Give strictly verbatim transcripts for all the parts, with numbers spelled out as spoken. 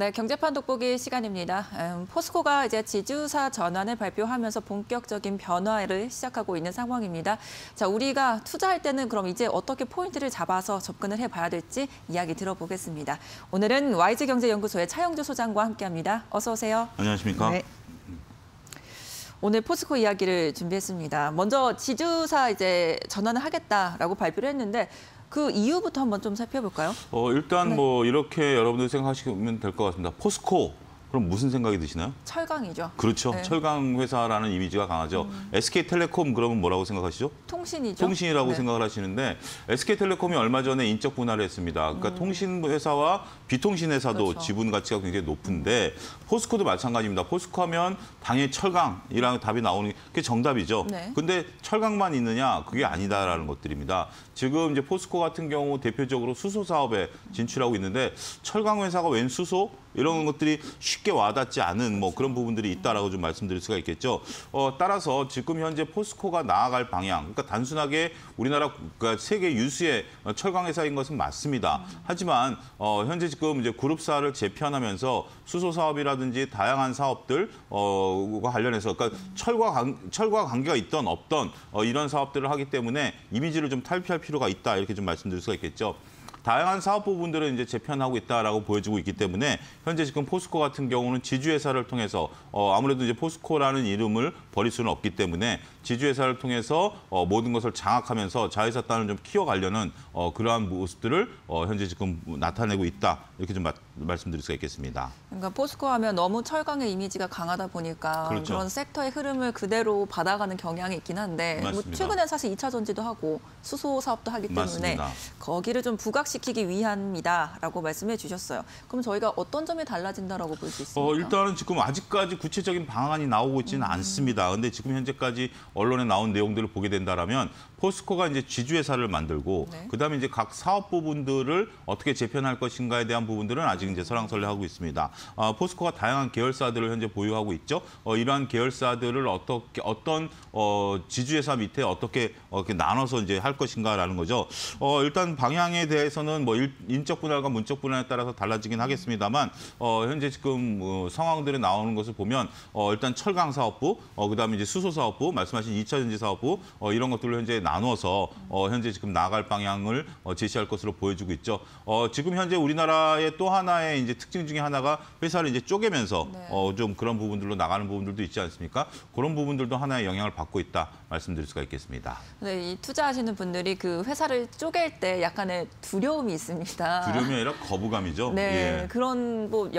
네, 경제판 돋보기 시간입니다. 음, 포스코가 이제 지주사 전환을 발표하면서 본격적인 변화를 시작하고 있는 상황입니다. 자, 우리가 투자할 때는 그럼 이제 어떻게 포인트를 잡아서 접근을 해봐야 될지 이야기 들어보겠습니다. 오늘은 와이지경제연구소의 차영주 소장과 함께합니다. 어서 오세요. 안녕하십니까? 네. 오늘 포스코 이야기를 준비했습니다. 먼저 지주사 이제 전환을 하겠다라고 발표를 했는데 그 이유부터 한번 좀 살펴볼까요? 어, 일단 네. 뭐 이렇게 여러분들이 생각하시면 될 것 같습니다. 포스코, 그럼 무슨 생각이 드시나요? 철강이죠. 그렇죠. 네. 철강 회사라는 이미지가 강하죠. 음. 에스케이 텔레콤 그러면 뭐라고 생각하시죠? 통신이죠. 통신이라고 네. 생각을 하시는데 에스케이 텔레콤이 얼마 전에 인적 분할을 했습니다. 그러니까 음. 통신 회사와 비통신 회사도 그렇죠. 지분 가치가 굉장히 높은데 포스코도 마찬가지입니다. 포스코 하면 당연히 철강이라는 답이 나오는 게 정답이죠. 네. 근데 철강만 있느냐? 그게 아니다라는 것들입니다. 지금 이제 포스코 같은 경우 대표적으로 수소 사업에 진출하고 있는데 철강 회사가 웬 수소 이런 것들이 쉽게 와닿지 않은 뭐 그런 부분들이 있다라고 좀 말씀드릴 수가 있겠죠. 어, 따라서 지금 현재 포스코가 나아갈 방향, 그러니까 단순하게 우리나라 그러니까 세계 유수의 철강 회사인 것은 맞습니다. 하지만 어, 현재 지금 이제 그룹사를 재편하면서 수소 사업이라든지 다양한 사업들과 어, 관련해서 그러니까 철과 관, 철과 관계가 있던 없던 어, 이런 사업들을 하기 때문에 이미지를 좀 탈피할 필요. 필요가 있다 이렇게 좀 말씀드릴 수가 있겠죠. 다양한 사업 부분들은 이제 재편하고 있다라고 보여지고 있기 때문에 현재 지금 포스코 같은 경우는 지주회사를 통해서 어, 아무래도 이제 포스코라는 이름을 버릴 수는 없기 때문에 지주회사를 통해서 어, 모든 것을 장악하면서 자회사 단을 좀 키워가려는 어, 그러한 모습들을 어, 현재 지금 나타내고 있다 이렇게 좀 마, 말씀드릴 수가 있겠습니다. 그러니까 포스코 하면 너무 철강의 이미지가 강하다 보니까 그렇죠. 그런 섹터의 흐름을 그대로 받아가는 경향이 있긴 한데 뭐 최근에 사실 이차 전지도 하고 수소 사업도 하기 때문에 맞습니다. 거기를 좀 부각 시키기 위함이다라고 말씀해 주셨어요. 그럼 저희가 어떤 점이 달라진다라고 볼 수 있습니까? 어, 일단은 지금 아직까지 구체적인 방안이 나오고 있지는 음. 않습니다. 그런데 지금 현재까지 언론에 나온 내용들을 보게 된다라면 포스코가 이제 지주회사를 만들고 네. 그다음에 이제 각 사업 부분들을 어떻게 재편할 것인가에 대한 부분들은 아직 이제 설랑설레하고 있습니다. 어, 포스코가 다양한 계열사들을 현재 보유하고 있죠. 어, 이러한 계열사들을 어떻게 어떤 어, 지주회사 밑에 어떻게 어, 이렇게 나눠서 이제 할 것인가라는 거죠. 어, 일단 방향에 대해서 는 뭐 인적 분할과 문적 분할에 따라서 달라지긴 하겠습니다만 어, 현재 지금 어, 상황들이 나오는 것을 보면 어, 일단 철강 사업부, 어, 그다음에 이제 수소 사업부, 말씀하신 이차 전지 사업부 어, 이런 것들을 현재 나눠서 어, 현재 지금 나갈 방향을 어, 제시할 것으로 보여지고 있죠. 어, 지금 현재 우리나라의 또 하나의 이제 특징 중에 하나가 회사를 이제 쪼개면서 네. 어, 좀 그런 부분들로 나가는 부분들도 있지 않습니까? 그런 부분들도 하나의 영향을 받고 있다 말씀드릴 수가 있겠습니다. 네, 이 투자하시는 분들이 그 회사를 쪼갤 때 약간의 두려움 두려움이 있습니다. 두려움이 아니라 거부감이죠. 네, 예. 그런 뭐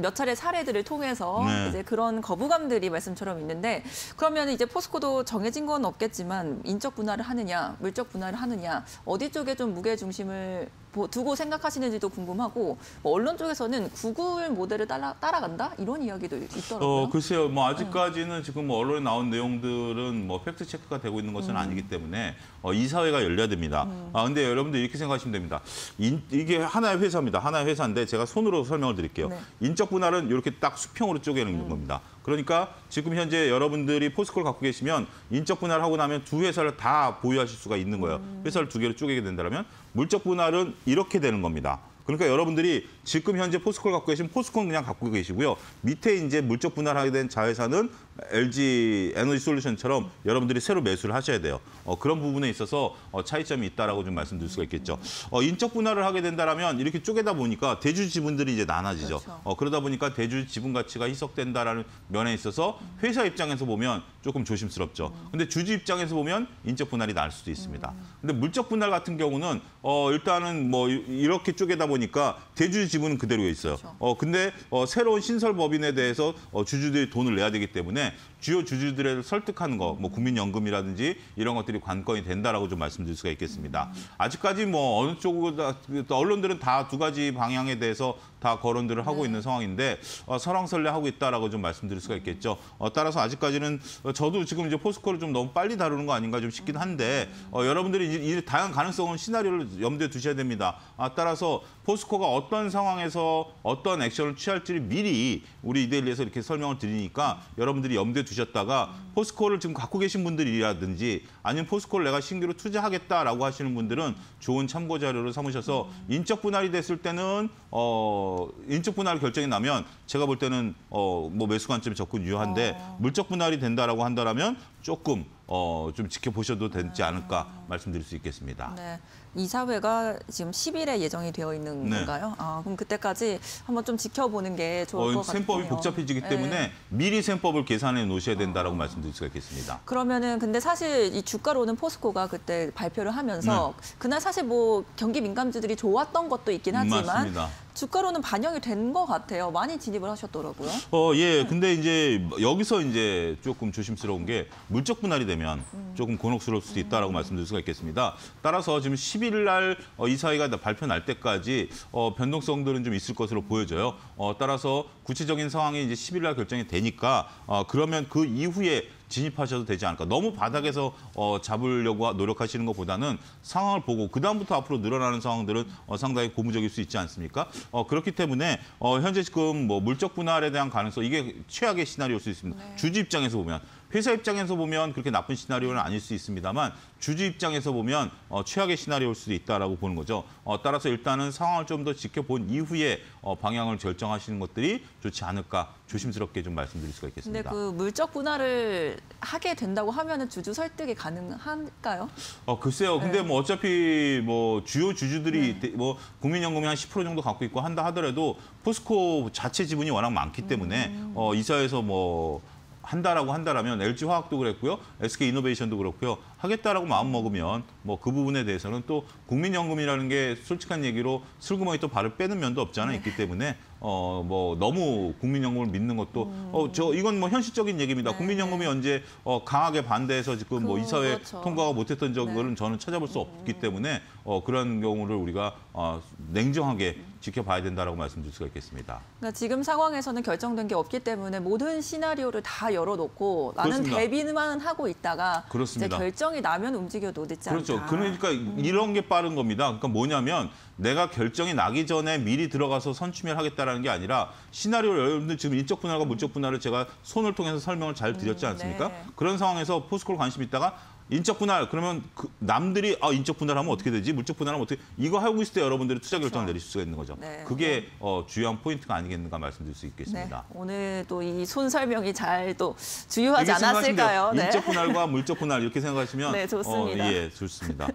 몇 차례 사례들을 통해서 네. 이제 그런 거부감들이 말씀처럼 있는데 그러면 이제 포스코도 정해진 건 없겠지만 인적 분할을 하느냐, 물적 분할을 하느냐 어디 쪽에 좀 무게 중심을 두고 생각하시는지도 궁금하고 뭐 언론 쪽에서는 구글 모델을 따라, 따라간다? 이런 이야기도 있더라고요. 어, 글쎄요. 뭐 아직까지는 지금 뭐 언론에 나온 내용들은 뭐 팩트체크가 되고 있는 것은 음. 아니기 때문에 어, 이 사회가 열려야 됩니다. 음. 아, 근데 여러분들 이렇게 생각하시면 됩니다. 인, 이게 하나의 회사입니다. 하나의 회사인데 제가 손으로 설명을 드릴게요. 네. 인적 분할은 이렇게 딱 수평으로 쪼개는 음. 겁니다. 그러니까 지금 현재 여러분들이 포스코를 갖고 계시면 인적 분할하고 나면 두 회사를 다 보유하실 수가 있는 거예요. 음. 회사를 두 개로 쪼개게 된다면 물적 분할은 이렇게 되는 겁니다. 그러니까 여러분들이 지금 현재 포스코를 갖고 계시면 포스코는 그냥 갖고 계시고요. 밑에 이제 물적 분할하게 된 자회사는 엘지 에너지 솔루션처럼 여러분들이 새로 매수를 하셔야 돼요. 어, 그런 부분에 있어서 어, 차이점이 있다라고 좀 말씀드릴 수가 있겠죠. 어, 인적 분할을 하게 된다라면 이렇게 쪼개다 보니까 대주 지분들이 이제 나눠지죠. 그렇죠. 어, 그러다 보니까 대주 지분 가치가 희석된다라는 면에 있어서 회사 입장에서 보면 조금 조심스럽죠. 근데 주주 입장에서 보면 인적 분할이 날 수도 있습니다. 근데 물적 분할 같은 경우는 어, 일단은 뭐 이렇게 쪼개다 보니 보니까 대주주 지분은 그대로 있어요. 그렇죠. 어 근데 어, 새로운 신설 법인에 대해서 어, 주주들이 돈을 내야 되기 때문에 주요 주주들을 설득하는 거, 뭐 국민연금이라든지 이런 것들이 관건이 된다라고 좀 말씀드릴 수가 있겠습니다. 음. 아직까지 뭐 어느 쪽으로 언론들은 다 두 가지 방향에 대해서 다 거론들을 하고 네. 있는 상황인데 어, 설왕설래 하고 있다라고 좀 말씀드릴 수가 있겠죠. 어, 따라서 아직까지는 저도 지금 이제 포스코를 좀 너무 빨리 다루는 거 아닌가 좀 싶긴 한데 어, 여러분들이 이, 이 다양한 가능성은 시나리오를 염두에 두셔야 됩니다. 아, 따라서 포스코가 어떤 상황에서 어떤 액션을 취할지를 미리 우리 이데일리에서 이렇게 설명을 드리니까 여러분들이 염두에 두셨다가 포스코를 지금 갖고 계신 분들이라든지 아니면 포스코를 내가 신규로 투자하겠다라고 하시는 분들은 좋은 참고 자료를 삼으셔서 인적 분할이 됐을 때는 어, 인적 분할 결정이 나면 제가 볼 때는 어, 뭐 매수 관점이 접근 유효한데 어. 물적 분할이 된다라고 한다라면 조금 어, 좀 지켜보셔도 되지 않을까 말씀드릴 수 있겠습니다. 네, 이사회가 지금 십 일에 예정이 되어 있는 네. 건가요? 아, 그럼 그때까지 한번 좀 지켜보는 게 좋을 어, 것 같아요. 셈법이 복잡해지기 네. 때문에 미리 셈법을 계산해 놓으셔야 된다라고 어. 말씀드릴 수가 있겠습니다. 그러면은 근데 사실 이 주가로는 포스코가 그때 발표를 하면서 네. 그날 사실 뭐 경기 민감주들이 좋았던 것도 있긴 하지만 맞습니다. 주가로는 반영이 된 것 같아요. 많이 진입을 하셨더라고요. 어, 예. 근데 이제 여기서 이제 조금 조심스러운 게 물적 분할이 되면 조금 곤혹스러울 수도 있다라고 음. 말씀드릴 수가 있겠습니다. 따라서 지금 십일 일 날 이 사회가 발표 날 때까지 어, 변동성들은 좀 있을 것으로 보여져요. 어, 따라서 구체적인 상황이 이제 십일 일 날 결정이 되니까 어, 그러면 그 이후에 진입하셔도 되지 않을까. 너무 바닥에서 어, 잡으려고 노력하시는 것보다는 상황을 보고 그다음부터 앞으로 늘어나는 상황들은 어, 상당히 고무적일 수 있지 않습니까? 어, 그렇기 때문에 어, 현재 지금 뭐 물적 분할에 대한 가능성, 이게 최악의 시나리오일 수 있습니다. 네. 주주 입장에서 보면. 회사 입장에서 보면 그렇게 나쁜 시나리오는 아닐 수 있습니다만 주주 입장에서 보면 어, 최악의 시나리오일 수도 있다라고 보는 거죠. 어, 따라서 일단은 상황을 좀 더 지켜본 이후에 어, 방향을 결정하시는 것들이 좋지 않을까 조심스럽게 좀 말씀드릴 수가 있겠습니다. 근데 그 물적 분할을 하게 된다고 하면은 주주 설득이 가능한가요? 어, 글쎄요. 근데 네. 뭐 어차피 뭐 주요 주주들이 네. 뭐 국민연금이 한 십 퍼센트 정도 갖고 있고 한다 하더라도 포스코 자체 지분이 워낙 많기 때문에 음. 어, 이사회에서 뭐 한다라고 한다라면 엘지화학도 그랬고요. 에스케이이노베이션도 그렇고요. 하겠다라고 마음먹으면 뭐 그 부분에 대해서는 또 국민연금이라는 게 솔직한 얘기로 슬그머니 또 발을 빼는 면도 없지 않아 있기 때문에 어, 뭐 너무 국민연금을 믿는 것도 음. 어, 저 이건 뭐 현실적인 얘기입니다. 네. 국민연금이 언제 어, 강하게 반대해서 지금 그, 뭐 이사회 그렇죠. 통과가 못했던 적은 네. 저는 찾아볼 수 없기 음. 때문에 어, 그런 경우를 우리가 어, 냉정하게 지켜봐야 된다라고 말씀드릴 수가 있겠습니다. 그러니까 지금 상황에서는 결정된 게 없기 때문에 모든 시나리오를 다 열어놓고 나는 대비만 하고 있다가 그렇습니다. 이제 결정 결정이 나면 움직여도 늦지 않다. 그렇죠. 그러니까 음. 이런 게 빠른 겁니다. 그러니까 뭐냐면 내가 결정이 나기 전에 미리 들어가서 선추멸하겠다라는 게 아니라 시나리오를 여러분들 지금 인적 분할과 물적 분할을 제가 손을 통해서 설명을 잘 드렸지 않습니까? 음, 네. 그런 상황에서 포스코를 관심 있다가 인적 분할 그러면 그 남들이 아 인적 분할하면 어떻게 되지? 물적 분할하면 어떻게? 이거 하고 있을 때 여러분들이 투자 결정을 그렇죠. 내리실 수가 있는 거죠. 네. 그게 네. 어, 주요한 포인트가 아니겠는가 말씀드릴 수 있겠습니다. 네. 오늘 또 이 손 설명이 잘 또 주요하지 않았을까요? 네. 인적 분할과 물적 분할 이렇게 생각하시면 네, 좋습니다. 어, 예, 좋습니다.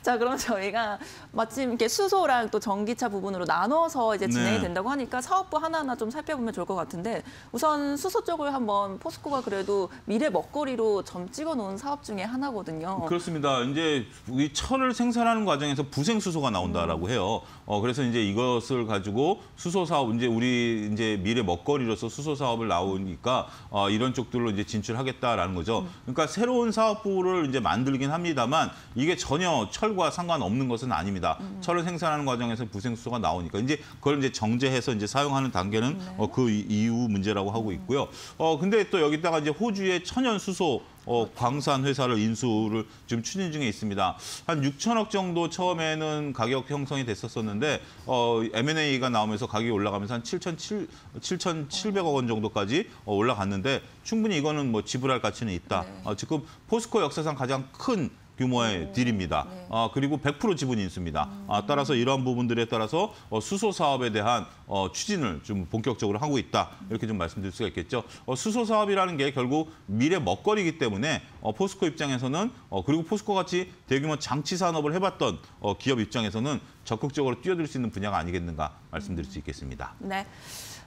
자, 그럼 저희가 마침 이렇게 수소랑 또 전기차 부분으로 나눠서 이제 진행이 네. 된다고 하니까 사업부 하나하나 좀 살펴보면 좋을 것 같은데 우선 수소 쪽을 한번 포스코가 그래도 미래 먹거리로 점 찍어놓은 사업 중에 하나. 거든요. 그렇습니다. 이제 이 철을 생산하는 과정에서 부생 수소가 나온다라고 해요. 어 그래서 이제 이것을 가지고 수소 사업 이제 우리 이제 미래 먹거리로서 수소 사업을 나오니까 어, 이런 쪽들로 이제 진출하겠다라는 거죠. 그러니까 새로운 사업부를 이제 만들긴 합니다만 이게 전혀 철과 상관없는 것은 아닙니다. 음. 철을 생산하는 과정에서 부생 수소가 나오니까 이제 그걸 이제 정제해서 이제 사용하는 단계는 네. 어, 그 이후 문제라고 하고 있고요. 어 근데 또 여기다가 이제 호주의 천연 수소 어, 광산 회사를 인수를 지금 추진 중에 있습니다. 한 육천억 정도 처음에는 가격 형성이 됐었었는데 어, 엠 앤 에이가 나오면서 가격이 올라가면서 한 칠천칠백억 원 정도까지 어, 올라갔는데 충분히 이거는 뭐 지불할 가치는 있다. 네. 어, 지금 포스코 역사상 가장 큰 규모의 네. 딜입니다. 네. 아, 그리고 백 퍼센트 지분 인수입니다. 음. 아, 따라서 이러한 부분들에 따라서 어, 수소 사업에 대한 어, 추진을 좀 본격적으로 하고 있다. 이렇게 좀 말씀드릴 수가 있겠죠. 어, 수소 사업이라는 게 결국 미래 먹거리이기 때문에 어, 포스코 입장에서는 어, 그리고 포스코 같이 대규모 장치 산업을 해봤던 어, 기업 입장에서는 적극적으로 뛰어들 수 있는 분야가 아니겠는가 말씀드릴 수 있겠습니다. 네.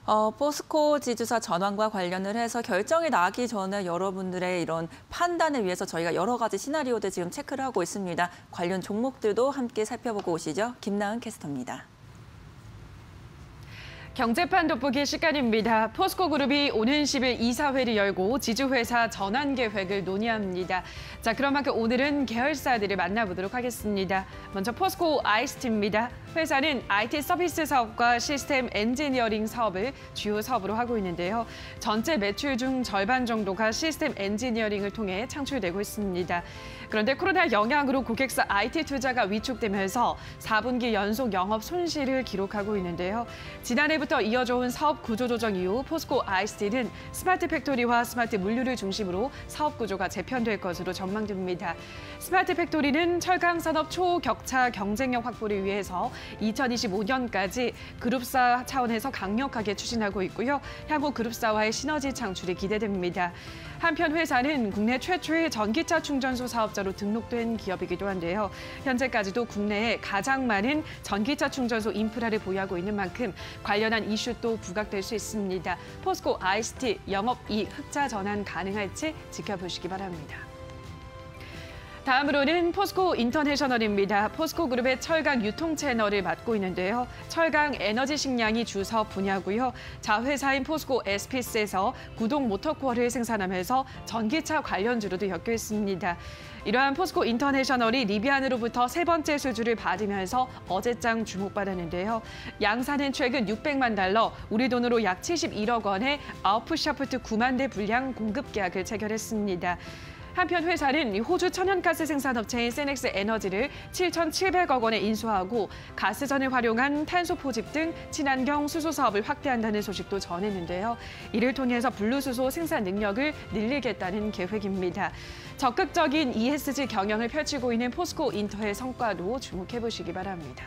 어, 포스코 지주사 전환과 관련을 해서 결정이 나기 전에 여러분들의 이런 판단을 위해서 저희가 여러 가지 시나리오들 지금 체크를 하고 있습니다. 관련 종목들도 함께 살펴보고 오시죠. 김나은 캐스터입니다. 경제판 돋보기 시간입니다. 포스코 그룹이 오는 십 일 이사회를 열고 지주회사 전환 계획을 논의합니다. 자, 그런 만큼 오늘은 계열사들을 만나보도록 하겠습니다. 먼저 포스코 아이씨티입니다. 회사는 아이티 서비스 사업과 시스템 엔지니어링 사업을 주요 사업으로 하고 있는데요. 전체 매출 중 절반 정도가 시스템 엔지니어링을 통해 창출되고 있습니다. 그런데 코로나 영향으로 고객사 아이티 투자가 위축되면서 사 분기 연속 영업 손실을 기록하고 있는데요. 지난해부터 이어져온 사업 구조 조정 이후 포스코 아이씨티는 스마트 팩토리와 스마트 물류를 중심으로 사업 구조가 재편될 것으로 전망됩니다. 스마트 팩토리는 철강산업 초격차 경쟁력 확보를 위해서 이천이십오 년까지 그룹사 차원에서 강력하게 추진하고 있고요. 향후 그룹사와의 시너지 창출이 기대됩니다. 한편 회사는 국내 최초의 전기차 충전소 사업자로 등록된 기업이기도 한데요. 현재까지도 국내에 가장 많은 전기차 충전소 인프라를 보유하고 있는 만큼 관련한 이슈도 부각될 수 있습니다. 포스코 아이씨티 영업이익 흑자 전환 가능할지 지켜보시기 바랍니다. 다음으로는 포스코 인터내셔널입니다. 포스코 그룹의 철강 유통 채널을 맡고 있는데요. 철강 에너지 식량이 주 사업 분야고요. 자회사인 포스코 에스피스에서 구동 모터코어를 생산하면서 전기차 관련주로도 엮여 있습니다. 이러한 포스코 인터내셔널이 리비안으로부터 세 번째 수주를 받으면서 어제장 주목받았는데요. 양사는 최근 육백만 달러, 우리 돈으로 약 칠십일억 원의 아웃풋 샤프트 구만 대 분량 공급 계약을 체결했습니다. 한편 회사는 호주 천연가스 생산업체인 세넥스 에너지를 칠천칠백억 원에 인수하고 가스전을 활용한 탄소 포집 등 친환경 수소 사업을 확대한다는 소식도 전했는데요. 이를 통해서 분리수소 생산 능력을 늘리겠다는 계획입니다. 적극적인 이에스지 경영을 펼치고 있는 포스코 인터의 성과도 주목해보시기 바랍니다.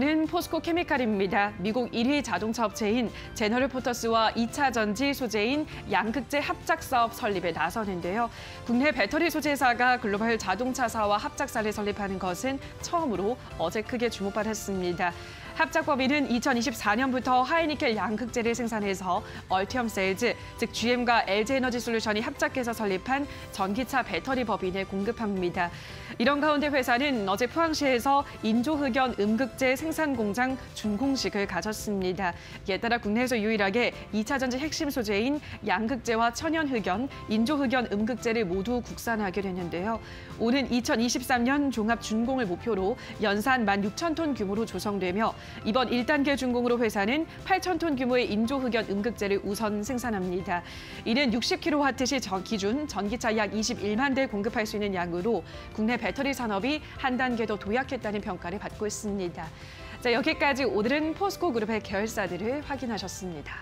마지막으로는 포스코 케미칼입니다. 미국 일 위 자동차 업체인 제너럴 포터스와 이 차 전지 소재인 양극재 합작 사업 설립에 나서는데요. 국내 배터리 소재사가 글로벌 자동차사와 합작사를 설립하는 것은 처음으로 어제 크게 주목받았습니다. 합작 범위는 이천이십사 년부터 하이니켈 양극재를 생산해서 얼티엄 셀즈, 즉 지엠과 엘지에너지 솔루션이 합작해서 설립한 전기차 배터리 법인에 공급합니다. 이런 가운데 회사는 어제 포항시에서 인조흑연 음극재 생산 공장 준공식을 가졌습니다. 이에 따라 국내에서 유일하게 이 차 전지 핵심 소재인 양극재와 천연흑연, 인조흑연 음극재를 모두 국산하게 됐는데요. 오는 이천이십삼 년 종합 준공을 목표로 연산 만 육천 톤 규모로 조성되며 이번 일 단계 준공으로 회사는 팔천 톤 규모의 인조흑연 음극재를 우선 생산합니다. 이는 육십 킬로와트시 전 기준 전기차 약 이십일만 대 공급할 수 있는 양으로 국내 배터리 산업이 한 단계 더 도약했다는 평가를 받고 있습니다. 자, 여기까지 오늘은 포스코 그룹의 계열사들을 확인하셨습니다.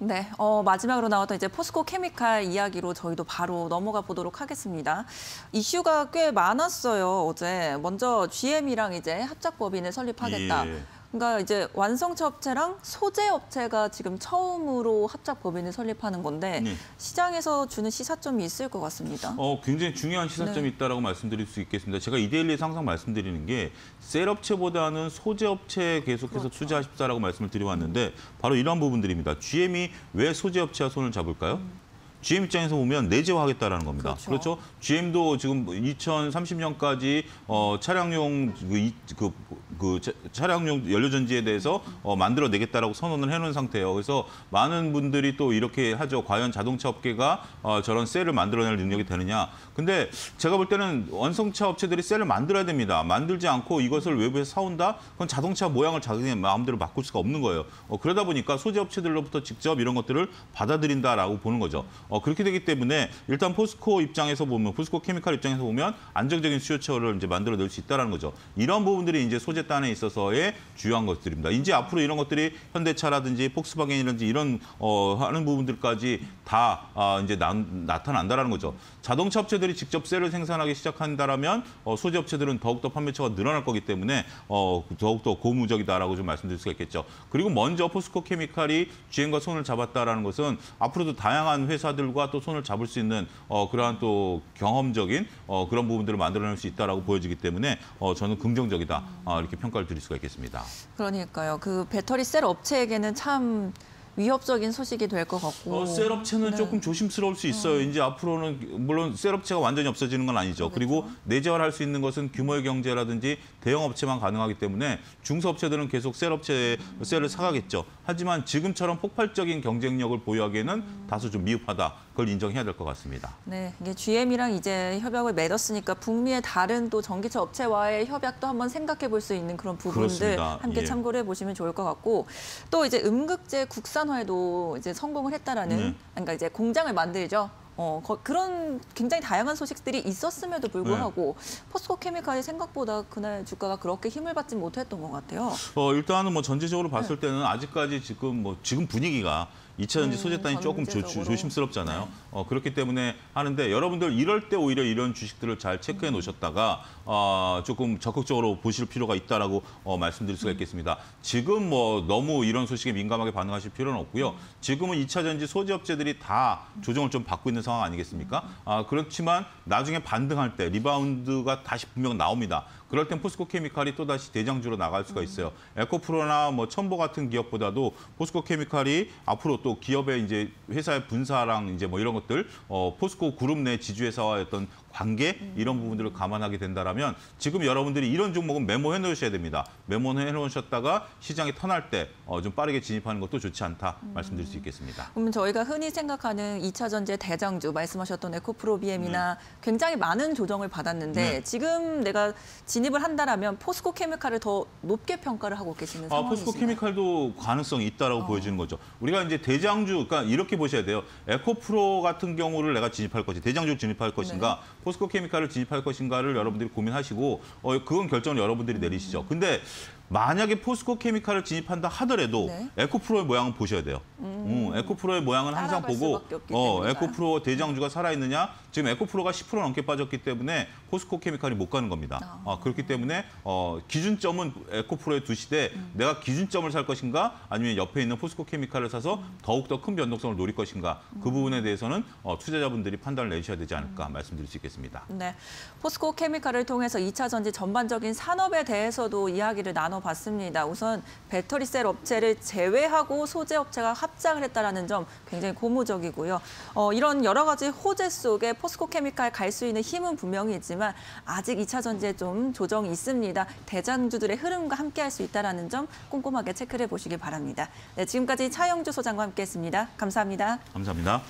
네, 어, 마지막으로 나왔던 이제 포스코 케미칼 이야기로 저희도 바로 넘어가 보도록 하겠습니다. 이슈가 꽤 많았어요, 어제. 먼저 지엠이랑 이제 합작 법인을 설립하겠다. 예. 그러니까 이제 완성차 업체랑 소재 업체가 지금 처음으로 합작 법인을 설립하는 건데 네. 시장에서 주는 시사점이 있을 것 같습니다. 어, 굉장히 중요한 시사점이 네. 있다라고 말씀드릴 수 있겠습니다. 제가 이데일리에서 항상 말씀드리는 게 셀 업체보다는 소재 업체에 계속해서 그렇죠. 투자하십사라고 말씀을 드려왔는데 바로 이런 부분들입니다. 지엠이 왜 소재 업체와 손을 잡을까요? 음. 지엠 입장에서 보면 내재화하겠다라는 겁니다. 그렇죠. 그렇죠? 지엠도 지금 이천삼십 년까지 어, 차량용 그, 그, 그 차량용 연료전지에 대해서 어, 만들어내겠다라고 선언을 해놓은 상태예요. 그래서 많은 분들이 또 이렇게 하죠. 과연 자동차 업계가 어, 저런 셀을 만들어낼 능력이 되느냐. 근데 제가 볼 때는 완성차 업체들이 셀을 만들어야 됩니다. 만들지 않고 이것을 외부에서 사온다? 그건 자동차 모양을 자기네 마음대로 바꿀 수가 없는 거예요. 어, 그러다 보니까 소재 업체들로부터 직접 이런 것들을 받아들인다라고 보는 거죠. 어, 그렇게 되기 때문에 일단 포스코 입장에서 보면, 포스코 케미칼 입장에서 보면 안정적인 수요처를 이제 만들어낼 수 있다는 거죠. 이런 부분들이 이제 소재단에 있어서의 주요한 것들입니다. 이제 앞으로 이런 것들이 현대차라든지 폭스바겐이라든지 이런, 어, 하는 부분들까지 다, 아, 이제 나, 나타난다는 거죠. 자동차 업체들이 직접 셀을 생산하기 시작한다라면, 어, 소재 업체들은 더욱더 판매처가 늘어날 거기 때문에, 어, 더욱더 고무적이다라고 좀 말씀드릴 수가 있겠죠. 그리고 먼저 포스코 케미칼이 지엠과 손을 잡았다라는 것은 앞으로도 다양한 회사 들과 또 손을 잡을 수 있는 어, 그러한 또 경험적인 어, 그런 부분들을 만들어낼 수 있다라고 보여지기 때문에 어, 저는 긍정적이다 어, 이렇게 평가를 드릴 수가 있겠습니다. 그러니까요. 그 배터리 셀 업체에게는 참 위협적인 소식이 될 것 같고. 어, 셀업체는 네. 조금 조심스러울 수 있어요. 음. 이제 앞으로는 물론 셀업체가 완전히 없어지는 건 아니죠. 그렇죠. 그리고 내재화할 수 있는 것은 규모의 경제라든지 대형 업체만 가능하기 때문에 중소업체들은 계속 셀업체에 음. 셀을 사가겠죠. 하지만 지금처럼 폭발적인 경쟁력을 보유하기에는 음. 다소 좀 미흡하다. 그걸 인정해야 될 것 같습니다. 네, 이게 지엠이랑 이제 협약을 맺었으니까 북미의 다른 또 전기차 업체와의 협약도 한번 생각해 볼 수 있는 그런 부분들 그렇습니다. 함께 예. 참고를 해보시면 좋을 것 같고 또 이제 음극재 국산화에도 이제 성공을 했다라는 네. 그러니까 이제 공장을 만들죠. 어, 거, 그런 굉장히 다양한 소식들이 있었음에도 불구하고 네. 포스코 케미칼이 생각보다 그날 주가가 그렇게 힘을 받지 못했던 것 같아요. 어, 일단은 뭐 전체적으로 봤을 네. 때는 아직까지 지금 뭐 지금 분위기가 이차전지 음, 소재단이 조금 조, 조심스럽잖아요. 네. 어, 그렇기 때문에 하는데 여러분들 이럴 때 오히려 이런 주식들을 잘 체크해 놓으셨다가 어, 조금 적극적으로 보실 필요가 있다라고 어, 말씀드릴 수가 있겠습니다. 음. 지금 뭐 너무 이런 소식에 민감하게 반응하실 필요는 없고요. 지금은 이차전지 소재업체들이 다 조정을 좀 받고 있는 상황 아니겠습니까? 음. 아, 그렇지만 나중에 반등할 때 리바운드가 다시 분명 나옵니다. 그럴 땐 포스코 케미칼이 또다시 대장주로 나갈 수가 있어요. 음. 에코프로나 뭐 첨보 같은 기업보다도 포스코 케미칼이 앞으로 또 기업의 이제 회사의 분사랑 이제 뭐 이런 것들, 어, 포스코 그룹 내 지주회사와의 어떤 관계 이런 부분들을 감안하게 된다라면 지금 여러분들이 이런 종목은 메모해 놓으셔야 됩니다. 메모해 놓으셨다가 시장이 턴할 때 좀 빠르게 진입하는 것도 좋지 않다 말씀드릴 수 있겠습니다. 그럼 저희가 흔히 생각하는 이차전지의 대장주 말씀하셨던 에코프로비엠이나 네. 굉장히 많은 조정을 받았는데 네. 지금 내가 진입을 한다라면 포스코 케미칼을 더 높게 평가를 하고 계시는 상황이신가요? 아, 포스코 케미칼도 가능성이 있다라고 어. 보여지는 거죠. 우리가 이제 대장주 그러니까 이렇게 보셔야 돼요. 에코프로 같은 경우를 내가 진입할 것이 대장주 진입할 것인가? 네. 포스코 케미칼을 진입할 것인가를 여러분들이 고민하시고 어, 그건 결정을 여러분들이 내리시죠. 근데 만약에 포스코 케미칼을 진입한다 하더라도 네. 에코프로의 모양은 보셔야 돼요. 음. 음, 에코프로의 모양은 항상 보고 어, 에코프로 대장주가 살아있느냐. 지금 에코프로가 십 퍼센트 넘게 빠졌기 때문에 포스코 케미칼이 못 가는 겁니다. 아. 어, 그렇기 때문에 어, 기준점은 에코프로에 두시되 음. 내가 기준점을 살 것인가 아니면 옆에 있는 포스코 케미칼을 사서 음. 더욱더 큰 변동성을 노릴 것인가. 음. 그 부분에 대해서는 어, 투자자분들이 판단을 내셔야 되지 않을까 음. 말씀드릴 수 있겠습니다. 네, 포스코 케미칼을 통해서 이차전지 전반적인 산업에 대해서도 이야기를 나눠 봤습니다. 우선 배터리셀 업체를 제외하고 소재 업체가 합작을 했다라는 점 굉장히 고무적이고요. 어, 이런 여러 가지 호재 속에 포스코 케미칼 갈 수 있는 힘은 분명히 있지만 아직 이차전지에 좀 조정이 있습니다. 대장주들의 흐름과 함께할 수 있다라는 점 꼼꼼하게 체크를 해보시기 바랍니다. 네, 지금까지 차영주 소장과 함께했습니다. 감사합니다. 감사합니다.